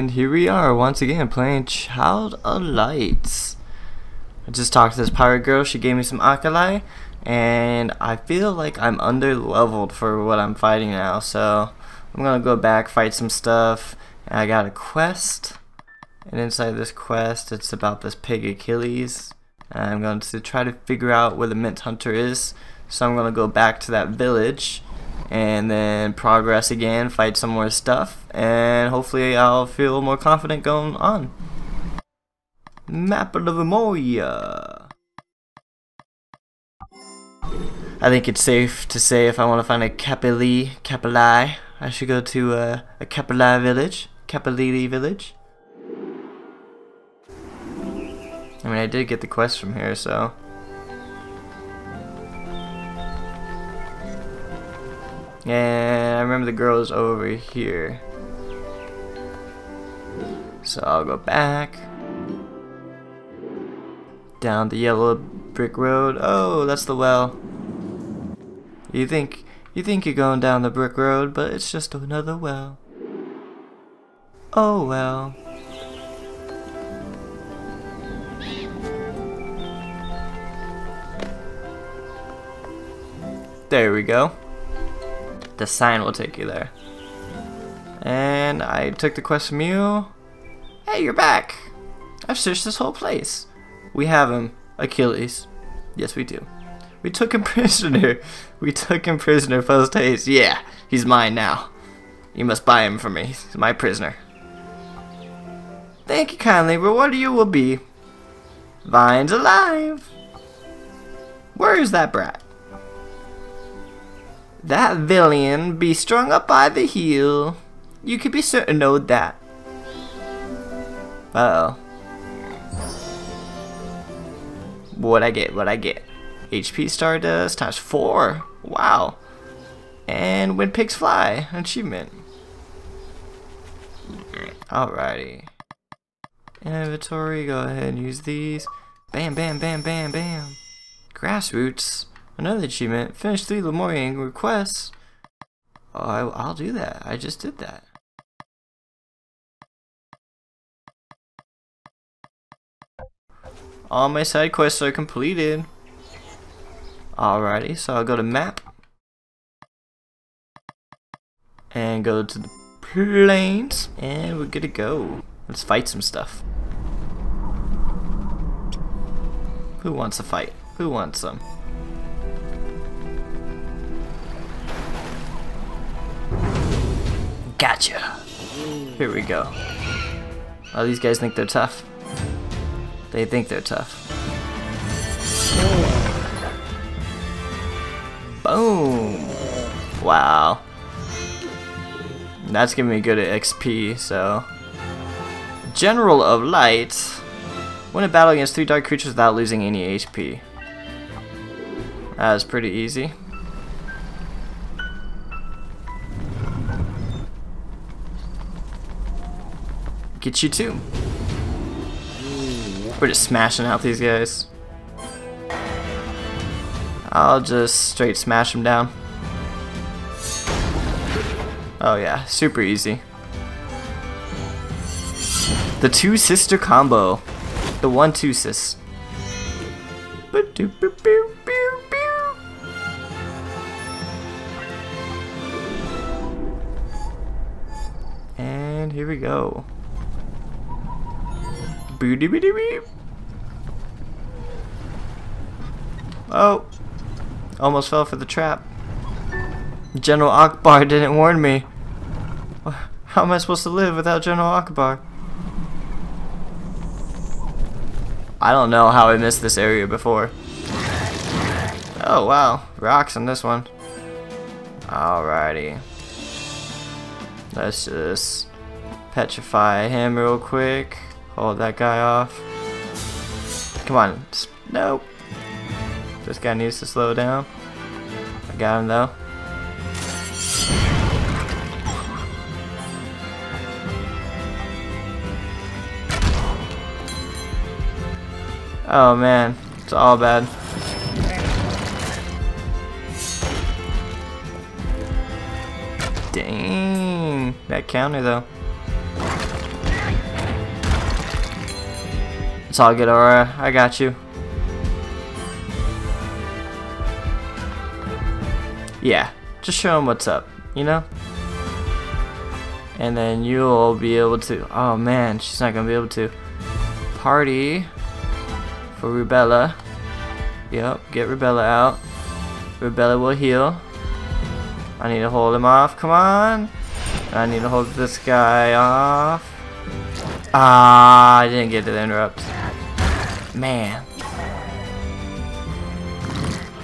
And here we are once again playing Child of Light. I just talked to this pirate girl. She gave me some Acoly, and I feel like I'm under leveled for what I'm fighting now, so I'm gonna go back, fight some stuff. And I got a quest, and inside this quest it's about this pig Achilles. I'm going to try to figure out where the Mint Hunter is, so I'm gonna go back to that village and then progress again, fight some more stuff, and hopefully I'll feel more confident going on. Map of the Moya. I think it's safe to say if I want to find a Capilli, I should go to a Capilli village. I mean, I did get the quest from here, so. And I remember the girl is over here, so I'll go back down the yellow brick road. Oh, that's the well. You think you're going down the brick road, but it's just another well. Oh well. There we go. The sign will take you there. And I took the quest from you. Hey, you're back. I've searched this whole place. We have him, Achilles. Yes, we do. We took him prisoner. We took him prisoner, Post Haze. Yeah, he's mine now. You must buy him for me. He's my prisoner. Thank you kindly. Reward you will be. Vine's alive. Where is that brat? That villain be strung up by the heel. You could be certain know that. Uh oh. What I get. HP Stardust ×4. Wow. And when pigs fly. Achievement. Alrighty. Inventory. Go ahead and use these. Bam, bam, bam, bam, bam. Grassroots. Another achievement. Finish 3 Lemurian requests. Oh, I'll do that. I just did that. All my side quests are completed. Alrighty, so I'll go to map. And go to the plains. And we're good to go. Let's fight some stuff. Who wants a fight? Who wants some? Gotcha! Here we go. Oh, these guys think they're tough. They think they're tough. Boom! Wow. That's giving me good XP, so. General of Light. Win a battle against 3 dark creatures without losing any HP. That was pretty easy. Get you too. We're just smashing out these guys. I'll just straight smash them down. Oh yeah, super easy. The 2-sister combo. The 1-2 sis. And here we go. Oh, almost fell for the trap. General Akbar didn't warn me. How am I supposed to live without General Akbar? I don't know how I missed this area before. Oh wow, rocks on this one. Alrighty. Let's just petrify him real quick. Hold that guy off. Come on. Nope. This guy needs to slow down. I got him though. Oh man. It's all bad. Dang. That counter though. It's all good, Aurora. I got you. Yeah, just show him what's up, you know? And then you'll be able to... Oh man, she's not gonna be able to. Party for Rubella. Yep, get Rubella out. Rubella will heal. I need to hold him off, come on! I need to hold this guy off. Ah, I didn't get to the interrupt. Man.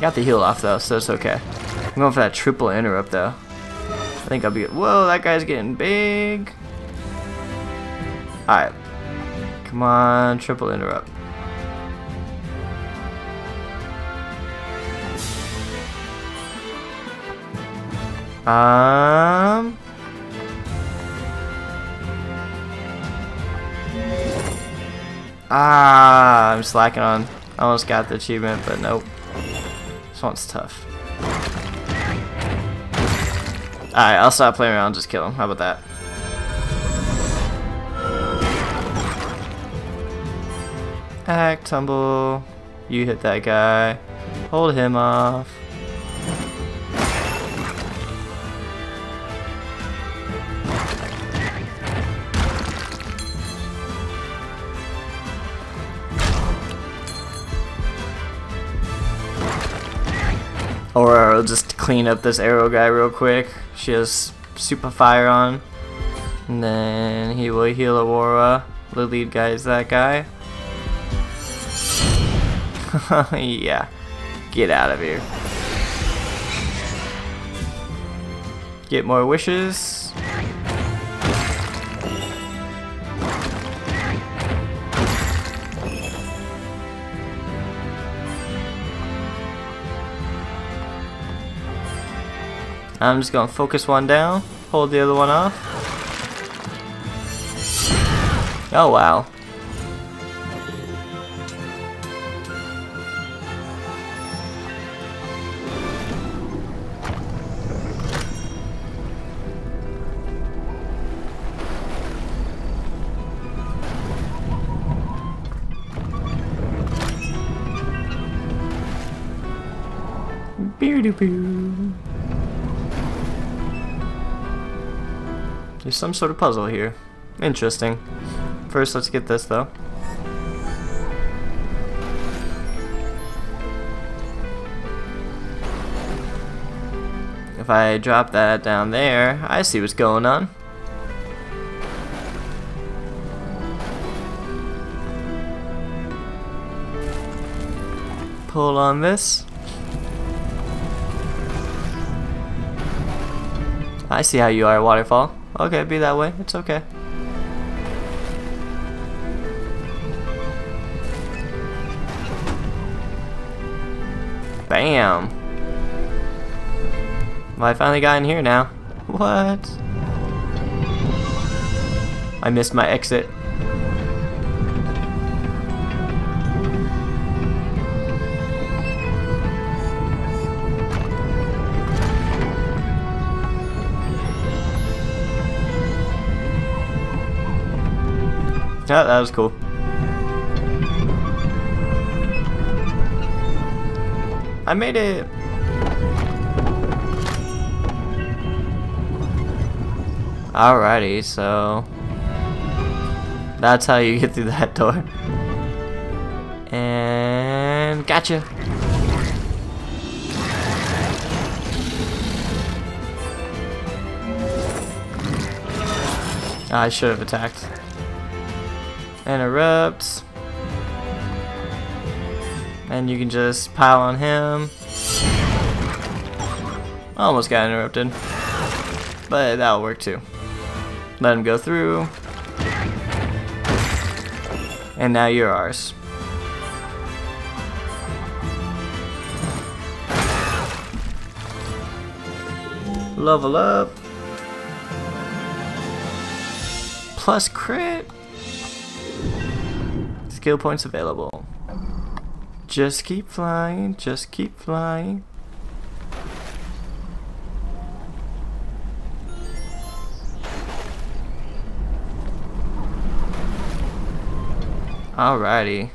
Got the heal off though, so it's okay. I'm going for that triple interrupt though. I think I'll be... Whoa, that guy's getting big. Alright. Come on, triple interrupt. Ah, I'm slacking on. I almost got the achievement, but nope. This one's tough. Alright, I'll stop playing around and just kill him. How about that? Act, tumble. You hit that guy. Hold him off. Aurora will just clean up this arrow guy real quick. She has super fire on. And then he will heal Aurora. The lead guy is that guy. Yeah. Get out of here. Get more wishes. I'm just going to focus one down, hold the other one off. Oh wow. Beardoo-boo. There's some sort of puzzle here. Interesting. First, let's get this though. If I drop that down there, I see what's going on. Pull on this. I see how you are, waterfall. Okay, be that way. It's okay. Bam! Well, I finally got in here now. What? I missed my exit. Yeah, that was cool. I made it! Alrighty, so... That's how you get through that door. And... Gotcha! I should have attacked. Interrupts, and you can just pile on him. Almost got interrupted, but that'll work too. Let him go through, and now you're ours. Level up, plus crit. Skill points available. Just keep flying, just keep flying. Alrighty.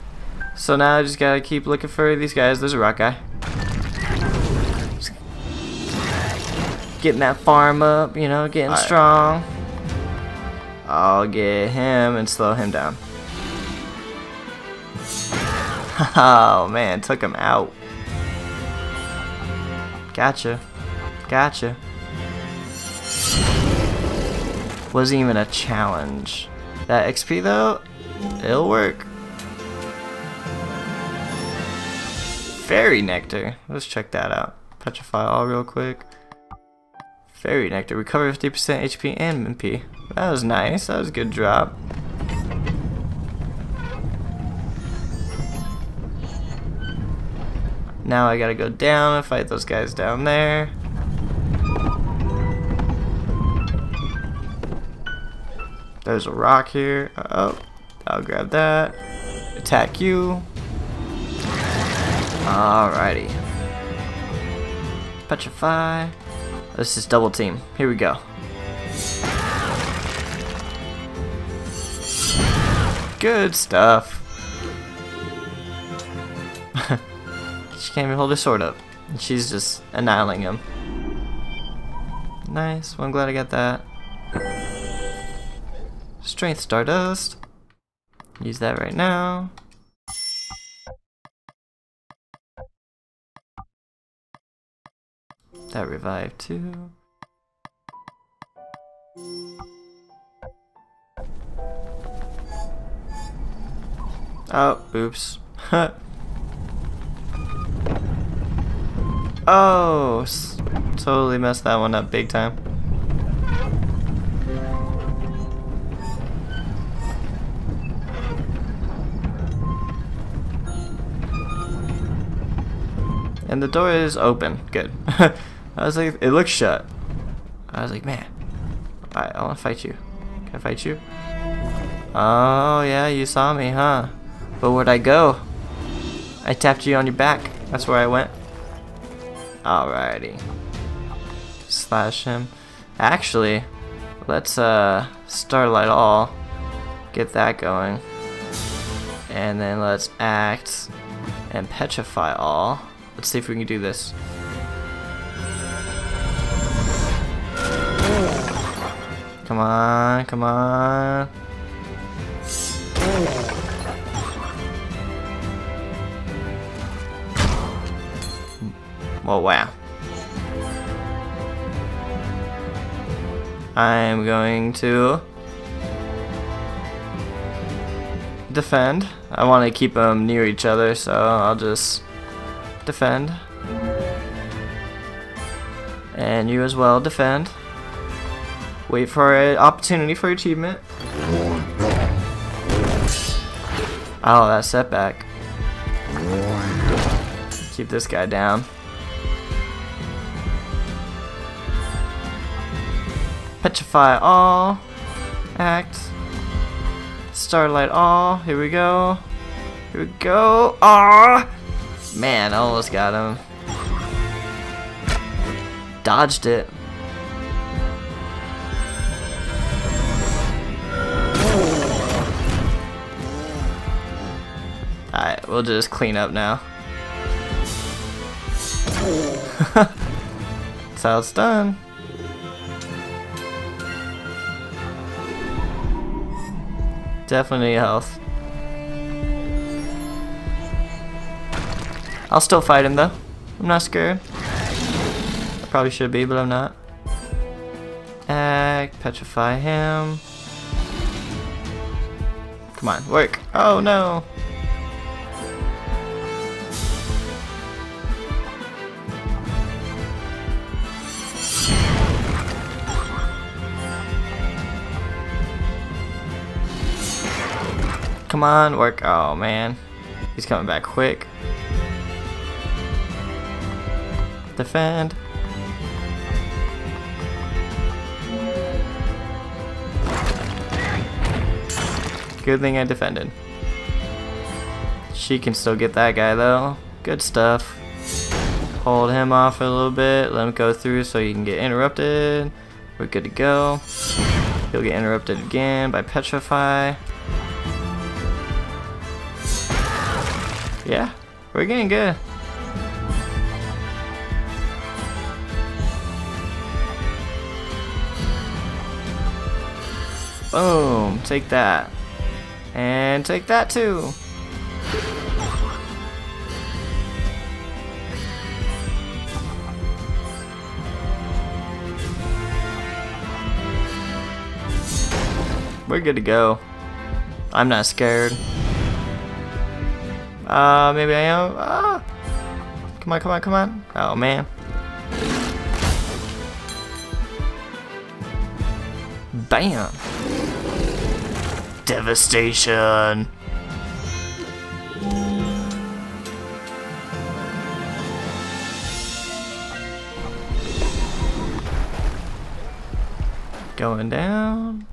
So now I just gotta keep looking for these guys. There's a rock guy. Just getting that farm up, you know, getting strong. I'll get him and slow him down. Oh man, took him out. Gotcha. Gotcha. Wasn't even a challenge. That XP though, it'll work. Fairy Nectar. Let's check that out. Petrify all real quick. Fairy Nectar. Recover 50% HP and MP. That was nice. That was a good drop. Now I gotta go down and fight those guys down there. There's a rock here. Uh-oh. I'll grab that. Attack you. Alrighty. Petrify. Let's just double team. Here we go. Good stuff. She can't even hold her sword up. She's just annihilating him. Nice. Well, I'm glad I got that. Strength Stardust. Use that right now. That revived too. Oh, oops. Oh, totally messed that one up big time. And the door is open. Good. I was like, it looks shut. I was like, man, I want to fight you. Can I fight you? Oh, yeah, you saw me, huh? But where'd I go? I tapped you on your back. That's where I went. Alrighty. Slash him. Actually, let's Starlight All. Get that going. And then let's Act and Petrify All. Let's see if we can do this. Come on, come on. Well, wow. I'm going to defend. I want to keep them near each other, so I'll just defend. And you as well, defend. Wait for an opportunity for achievement. Oh, that setback. Keep this guy down. Petrify all. Act. Starlight all. Here we go. Here we go. Ah! Man, I almost got him. Dodged it. Alright, we'll just clean up now. That's how it's done. Definitely health. I'll still fight him though. I'm not scared. I probably should be, but I'm not. Act, petrify him. Come on, work. Oh no. Come on, work. Oh man, he's coming back quick. Defend. Good thing I defended. She can still get that guy though. Good stuff. Hold him off a little bit. Let him go through so he can get interrupted. We're good to go. He'll get interrupted again by Petrify. Yeah, we're getting good. Boom, take that. And take that too. We're good to go. I'm not scared. Maybe I am. Come on, come on, come on. Oh, man. Bam. Devastation. Going down.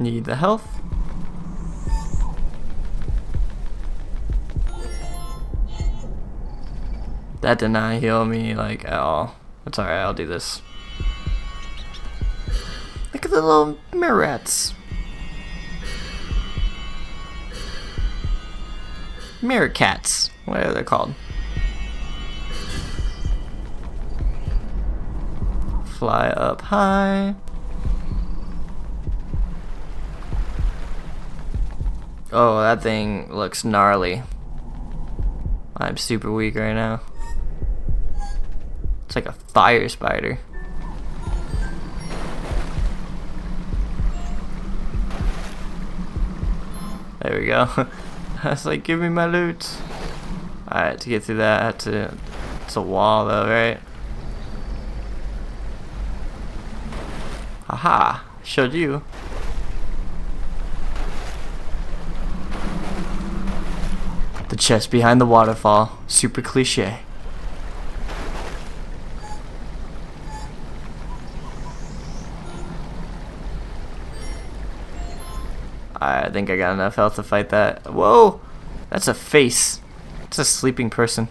Need the health. That did not heal me like at all. That's alright, I'll do this. Look at the little mirror rats. Mirror cats, whatever they're called. Fly up high. Oh, that thing looks gnarly. I'm super weak right now. It's like a fire spider. There we go. I was like, give me my loot. Alright, to get through that, I had to... It's a wall though, right? Aha! Showed you. The chest behind the waterfall. Super cliche. I think I got enough health to fight that. Whoa! That's a face. It's a sleeping person.